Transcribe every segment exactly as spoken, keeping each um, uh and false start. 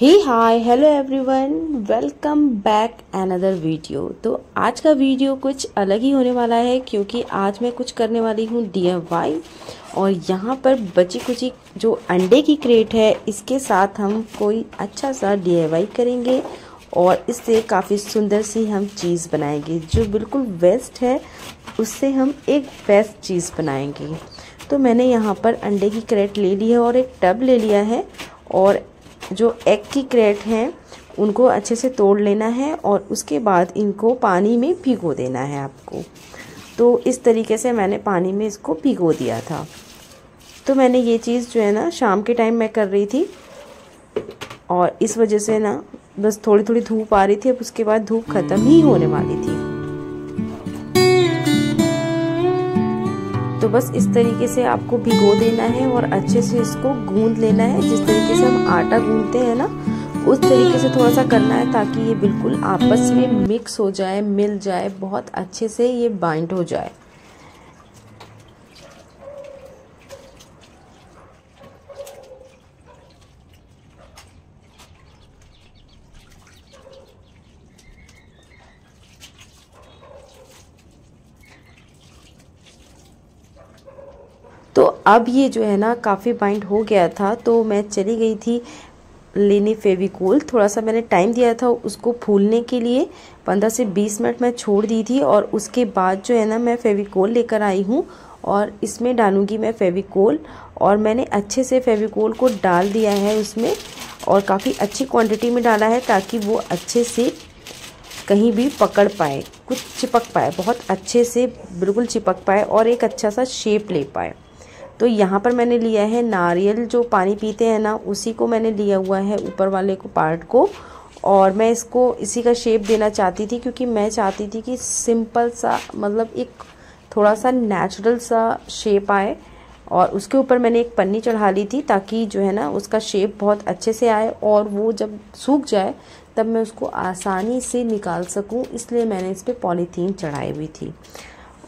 हे hi hello everyone, welcome back another video. तो आज का वीडियो कुछ अलग ही होने वाला है क्योंकि आज मैं कुछ करने वाली हूँ डी आई वाई। और यहाँ पर बची कुची जो अंडे की क्रेट है इसके साथ हम कोई अच्छा सा डी आई वाई करेंगे और इससे काफ़ी सुंदर सी हम चीज़ बनाएंगे जो बिल्कुल वेस्ट है, उससे हम एक वेस्ट चीज़ बनाएंगे। तो मैंने यहाँ पर अंडे की क्रेट ले ली है और एक टब ले लिया है और जो एग की क्रेट हैं उनको अच्छे से तोड़ लेना है और उसके बाद इनको पानी में भिगो देना है आपको। तो इस तरीके से मैंने पानी में इसको भिगो दिया था। तो मैंने ये चीज़ जो है ना शाम के टाइम मैं कर रही थी और इस वजह से ना बस थोड़ी थोड़ी धूप आ रही थी। अब उसके बाद धूप ख़त्म ही होने वाली थी। तो बस इस तरीके से आपको भिगो देना है और अच्छे से इसको गूंद लेना है। जिस तरीके से हम आटा गूंदते हैं ना उस तरीके से थोड़ा सा करना है ताकि ये बिल्कुल आपस में मिक्स हो जाए, मिल जाए, बहुत अच्छे से ये बाइंड हो जाए। तो अब ये जो है ना काफ़ी बाइंड हो गया था तो मैं चली गई थी लेने फेविकोल। थोड़ा सा मैंने टाइम दिया था उसको फूलने के लिए, पंद्रह से बीस मिनट मैं छोड़ दी थी। और उसके बाद जो है ना मैं फेविकोल लेकर आई हूँ और इसमें डालूँगी मैं फेविकोल। और मैंने अच्छे से फेविकोल को डाल दिया है उसमें और काफ़ी अच्छी क्वांटिटी में डाला है ताकि वो अच्छे से कहीं भी पकड़ पाए, कुछ चिपक पाए, बहुत अच्छे से बिल्कुल चिपक पाए और एक अच्छा सा शेप ले पाए। तो यहाँ पर मैंने लिया है नारियल, जो पानी पीते हैं ना उसी को मैंने लिया हुआ है, ऊपर वाले को पार्ट को। और मैं इसको इसी का शेप देना चाहती थी क्योंकि मैं चाहती थी कि सिंपल सा, मतलब एक थोड़ा सा नेचुरल सा शेप आए। और उसके ऊपर मैंने एक पन्नी चढ़ा ली थी ताकि जो है ना उसका शेप बहुत अच्छे से आए और वो जब सूख जाए तब मैं उसको आसानी से निकाल सकूं, इसलिए मैंने इस पर पॉलीथीन चढ़ाई हुई थी।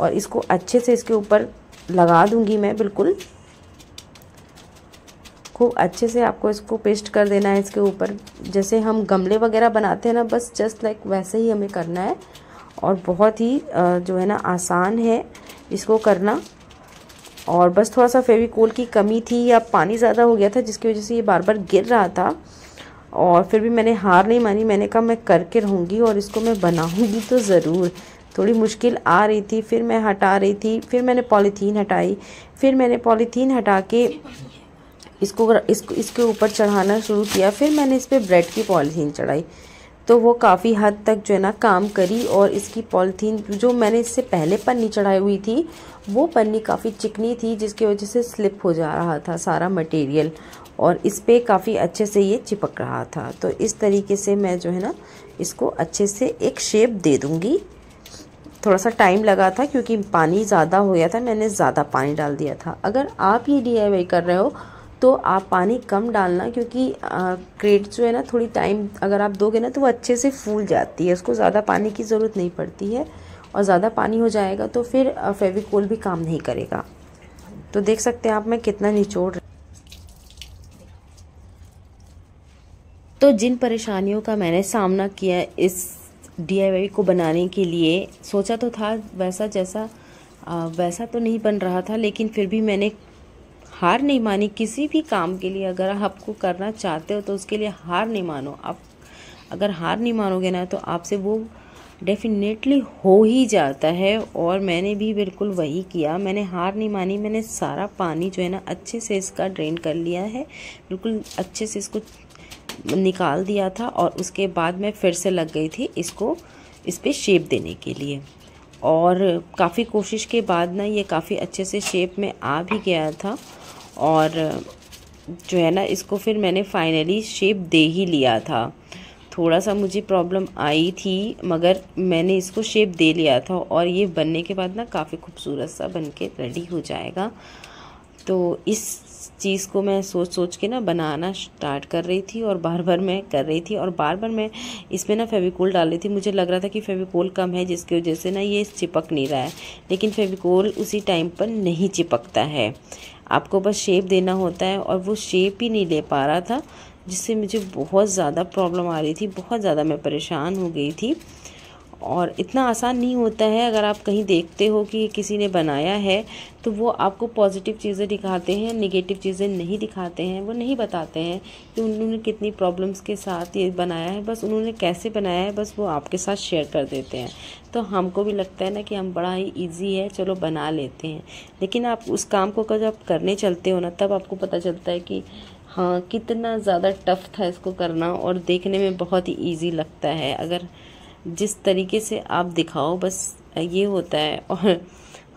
और इसको अच्छे से इसके ऊपर लगा दूंगी मैं, बिल्कुल खूब अच्छे से आपको इसको पेस्ट कर देना है इसके ऊपर। जैसे हम गमले वगैरह बनाते हैं ना, बस जस्ट लाइक वैसे ही हमें करना है और बहुत ही जो है ना आसान है इसको करना। और बस थोड़ा सा फेविकोल की कमी थी या पानी ज़्यादा हो गया था जिसकी वजह से ये बार बार गिर रहा था। और फिर भी मैंने हार नहीं मानी, मैंने कहा मैं करके रहूँगी और इसको मैं बनाऊँगी तो ज़रूर। थोड़ी मुश्किल आ रही थी, फिर मैं हटा रही थी, फिर मैंने पॉलीथीन हटाई, फिर मैंने पॉलीथीन हटा के इसको इसको इसके ऊपर चढ़ाना शुरू किया, फिर मैंने इस पर ब्रेड की पॉलीथीन चढ़ाई। तो वो काफ़ी हद तक जो है ना काम करी। और इसकी पॉलीथीन जो मैंने इससे पहले पन्नी चढ़ाई हुई थी वो पन्नी काफ़ी चिकनी थी जिसकी वजह से स्लिप हो जा रहा था सारा मटेरियल और इस पर काफ़ी अच्छे से ये चिपक रहा था। तो इस तरीके से मैं जो है ना इसको अच्छे से एक शेप दे दूँगी। थोड़ा सा टाइम लगा था क्योंकि पानी ज़्यादा हो गया था, मैंने ज़्यादा पानी डाल दिया था। अगर आप ये डी आई वाई कर रहे हो तो आप पानी कम डालना क्योंकि क्रेट जो है ना थोड़ी टाइम अगर आप दोगे ना तो वो अच्छे से फूल जाती है, उसको ज़्यादा पानी की ज़रूरत नहीं पड़ती है। और ज़्यादा पानी हो जाएगा तो फिर फेविकोल भी काम नहीं करेगा। तो देख सकते हैं आप मैं कितना निचोड़। तो जिन परेशानियों का मैंने सामना किया इस डी आई वाई को बनाने के लिए, सोचा तो था वैसा जैसा आ, वैसा तो नहीं बन रहा था, लेकिन फिर भी मैंने हार नहीं मानी। किसी भी काम के लिए अगर आपको करना चाहते हो तो उसके लिए हार नहीं मानो। आप अगर हार नहीं मानोगे ना तो आपसे वो डेफिनेटली हो ही जाता है। और मैंने भी बिल्कुल वही किया, मैंने हार नहीं मानी। मैंने सारा पानी जो है ना अच्छे से इसका ड्रेन कर लिया है, बिल्कुल अच्छे से इसको निकाल दिया था। और उसके बाद मैं फिर से लग गई थी इसको इस पर शेप देने के लिए। और काफ़ी कोशिश के बाद ना ये काफ़ी अच्छे से शेप में आ भी गया था। और जो है ना इसको फिर मैंने फाइनली शेप दे ही लिया था। थोड़ा सा मुझे प्रॉब्लम आई थी मगर मैंने इसको शेप दे लिया था और ये बनने के बाद ना काफ़ी खूबसूरत सा बन के रेडी हो जाएगा। तो इस चीज़ को मैं सोच सोच के ना बनाना स्टार्ट कर रही थी और बार बार मैं कर रही थी और बार बार मैं इसमें ना फेविकोल डाल रही थी। मुझे लग रहा था कि फेविकोल कम है जिसकी वजह से ना ये चिपक नहीं रहा है, लेकिन फेविकोल उसी टाइम पर नहीं चिपकता है, आपको बस शेप देना होता है और वो शेप ही नहीं ले पा रहा था। जिससे मुझे बहुत ज़्यादा प्रॉब्लम आ रही थी, बहुत ज़्यादा मैं परेशान हो गई थी। और इतना आसान नहीं होता है, अगर आप कहीं देखते हो कि किसी ने बनाया है तो वो आपको पॉजिटिव चीज़ें दिखाते हैं, नेगेटिव चीज़ें नहीं दिखाते हैं। वो नहीं बताते हैं कि उन्होंने कितनी प्रॉब्लम्स के साथ ये बनाया है, बस उन्होंने कैसे बनाया है, बस वो आपके साथ शेयर कर देते हैं। तो हमको भी लगता है ना कि हम बड़ा ही ईजी है, चलो बना लेते हैं, लेकिन आप उस काम को जब आप करने चलते हो ना, तब आपको पता चलता है कि हाँ कितना ज़्यादा टफ़ था इसको करना, और देखने में बहुत ही ईजी लगता है। अगर जिस तरीके से आप दिखाओ बस ये होता है। और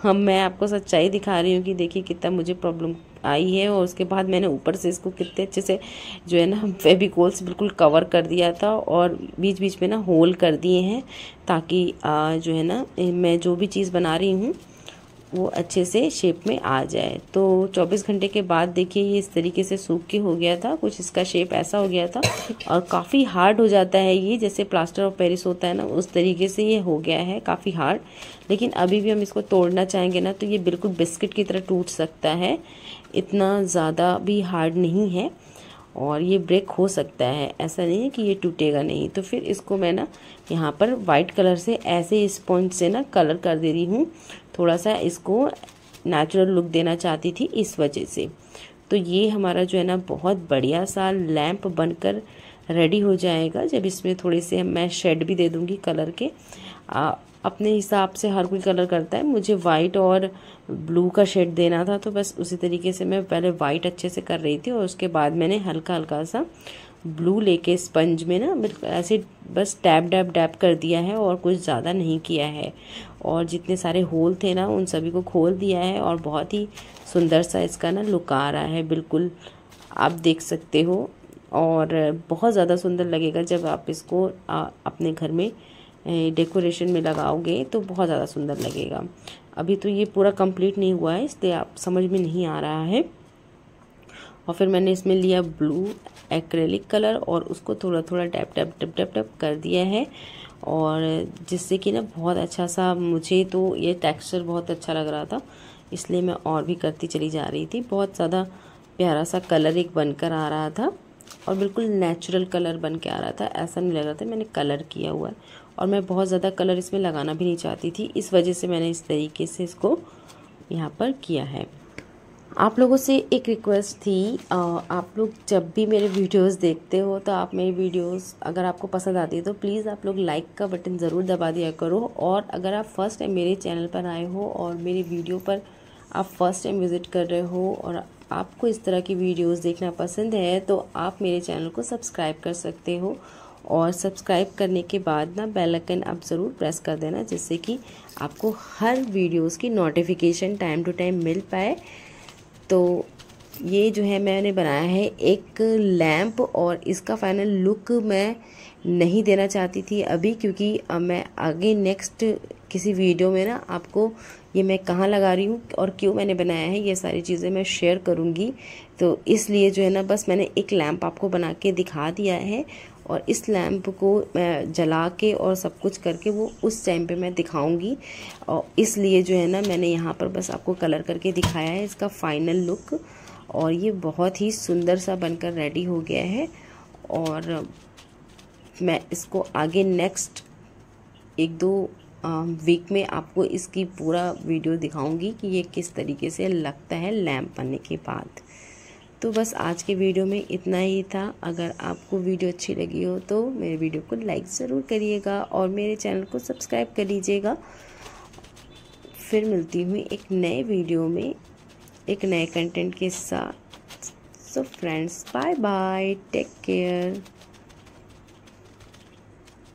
हम मैं आपको सच्चाई दिखा रही हूँ कि देखिए कितना मुझे प्रॉब्लम आई है, और उसके बाद मैंने ऊपर से इसको कितने अच्छे से जो है ना फेविकोल से बिल्कुल कवर कर दिया था, और बीच बीच में ना होल कर दिए हैं ताकि जो है ना मैं जो भी चीज़ बना रही हूँ वो अच्छे से शेप में आ जाए। तो चौबीस घंटे के बाद देखिए ये इस तरीके से सूख के हो गया था, कुछ इसका शेप ऐसा हो गया था, और काफ़ी हार्ड हो जाता है ये, जैसे प्लास्टर ऑफ पेरिस होता है ना उस तरीके से ये हो गया है, काफ़ी हार्ड। लेकिन अभी भी हम इसको तोड़ना चाहेंगे ना तो ये बिल्कुल बिस्किट की तरह टूट सकता है, इतना ज़्यादा भी हार्ड नहीं है, और ये ब्रेक हो सकता है, ऐसा नहीं है कि ये टूटेगा नहीं। तो फिर इसको मैं ना यहाँ पर वाइट कलर से ऐसे स्पॉन्ज से ना कलर कर दे रही हूँ, थोड़ा सा इसको नेचुरल लुक देना चाहती थी इस वजह से। तो ये हमारा जो है ना बहुत बढ़िया सा लैंप बनकर रेडी हो जाएगा। जब इसमें थोड़े से मैं शेड भी दे दूँगी कलर के, आ, अपने हिसाब से हर कोई कलर करता है। मुझे वाइट और ब्लू का शेड देना था, तो बस उसी तरीके से मैं पहले वाइट अच्छे से कर रही थी, और उसके बाद मैंने हल्का हल्का सा ब्लू लेके स्पंज में ना बिल्कुल ऐसे बस टैप डैप डैप कर दिया है, और कुछ ज़्यादा नहीं किया है। और जितने सारे होल थे ना उन सभी को खोल दिया है, और बहुत ही सुंदर सा इसका ना लुक आ रहा है, बिल्कुल आप देख सकते हो। और बहुत ज़्यादा सुंदर लगेगा जब आप इसको आ, अपने घर में डेकोरेशन में लगाओगे तो बहुत ज़्यादा सुंदर लगेगा। अभी तो ये पूरा कंप्लीट नहीं हुआ है, इसलिए आप समझ में नहीं आ रहा है। और फिर मैंने इसमें लिया ब्लू एक्रेलिक कलर, और उसको थोड़ा थोड़ा tap tap tap tap tap कर दिया है, और जिससे कि ना बहुत अच्छा सा, मुझे तो ये टेक्सचर बहुत अच्छा लग रहा था, इसलिए मैं और भी करती चली जा रही थी। बहुत ज़्यादा प्यारा सा कलर एक बनकर आ रहा था, और बिल्कुल नेचुरल कलर बन के आ रहा था, ऐसा नहीं लग रहा था मैंने कलर किया हुआ है। और मैं बहुत ज़्यादा कलर इसमें लगाना भी नहीं चाहती थी, इस वजह से मैंने इस तरीके से इसको यहाँ पर किया है। आप लोगों से एक रिक्वेस्ट थी, आप लोग जब भी मेरे वीडियोस देखते हो तो आप मेरी वीडियोस अगर आपको पसंद आती है तो प्लीज़ आप लोग लाइक का बटन ज़रूर दबा दिया करो। और अगर आप फर्स्ट टाइम मेरे चैनल पर आए हो और मेरी वीडियो पर आप फर्स्ट टाइम विज़िट कर रहे हो और आपको इस तरह की वीडियोस देखना पसंद है तो आप मेरे चैनल को सब्सक्राइब कर सकते हो, और सब्सक्राइब करने के बाद ना बेल आइकन आप ज़रूर प्रेस कर देना, जिससे कि आपको हर वीडियोस की नोटिफिकेशन टाइम टू टाइम मिल पाए। तो ये जो है मैंने बनाया है एक लैंप, और इसका फाइनल लुक मैं नहीं देना चाहती थी अभी, क्योंकि मैं आगे नेक्स्ट किसी वीडियो में ना आपको ये मैं कहाँ लगा रही हूँ और क्यों मैंने बनाया है ये सारी चीज़ें मैं शेयर करूँगी। तो इसलिए जो है ना बस मैंने एक लैंप आपको बना के दिखा दिया है, और इस लैंप को मैं जला के और सब कुछ करके वो उस टाइम पे मैं दिखाऊंगी, और इसलिए जो है ना मैंने यहाँ पर बस आपको कलर करके दिखाया है इसका फाइनल लुक। और ये बहुत ही सुंदर सा बनकर रेडी हो गया है, और मैं इसको आगे नेक्स्ट एक दो वीक में आपको इसकी पूरा वीडियो दिखाऊंगी कि ये किस तरीके से लगता है लैंप बनने के बाद। तो बस आज के वीडियो में इतना ही था। अगर आपको वीडियो अच्छी लगी हो तो मेरे वीडियो को लाइक ज़रूर करिएगा और मेरे चैनल को सब्सक्राइब कर लीजिएगा। फिर मिलती हूँ एक नए वीडियो में एक नए कंटेंट के साथ। So friends, bye bye, take care.